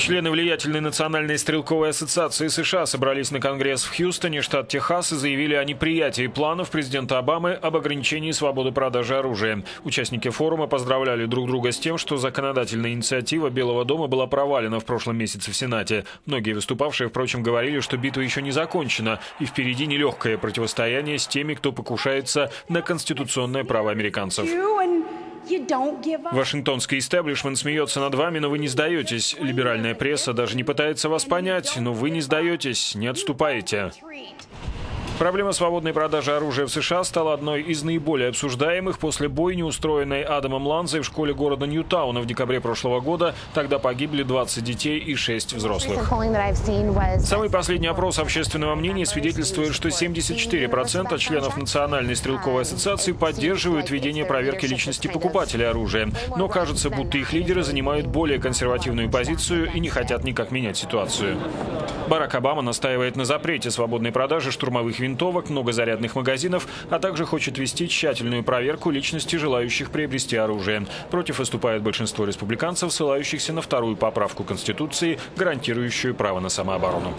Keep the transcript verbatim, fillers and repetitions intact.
Члены влиятельной Национальной стрелковой ассоциации США собрались на Конгресс в Хьюстоне, штат Техас, и заявили о неприятии планов президента Обамы об ограничении свободы продажи оружия. Участники форума поздравляли друг друга с тем, что законодательная инициатива Белого дома была провалена в прошлом месяце в Сенате. Многие выступавшие, впрочем, говорили, что битва еще не закончена, и впереди нелегкое противостояние с теми, кто покушается на конституционное право американцев. Вашингтонский истеблишмент смеется над вами, но вы не сдаетесь. Либеральная пресса даже не пытается вас понять, но вы не сдаетесь, не отступаете. Проблема свободной продажи оружия в США стала одной из наиболее обсуждаемых после бойни, устроенной Адамом Ланзой в школе города Ньютауна в декабре прошлого года. Тогда погибли двадцать детей и шесть взрослых. Самый последний опрос общественного мнения свидетельствует, что семьдесят четыре процента членов Национальной стрелковой ассоциации поддерживают введение проверки личности покупателя оружия. Но кажется, будто их лидеры занимают более консервативную позицию и не хотят никак менять ситуацию. Барак Обама настаивает на запрете свободной продажи штурмовых винтовок. винтовок, многозарядных магазинов, а также хочет вести тщательную проверку личности желающих приобрести оружие. Против выступает большинство республиканцев, ссылающихся на вторую поправку Конституции, гарантирующую право на самооборону.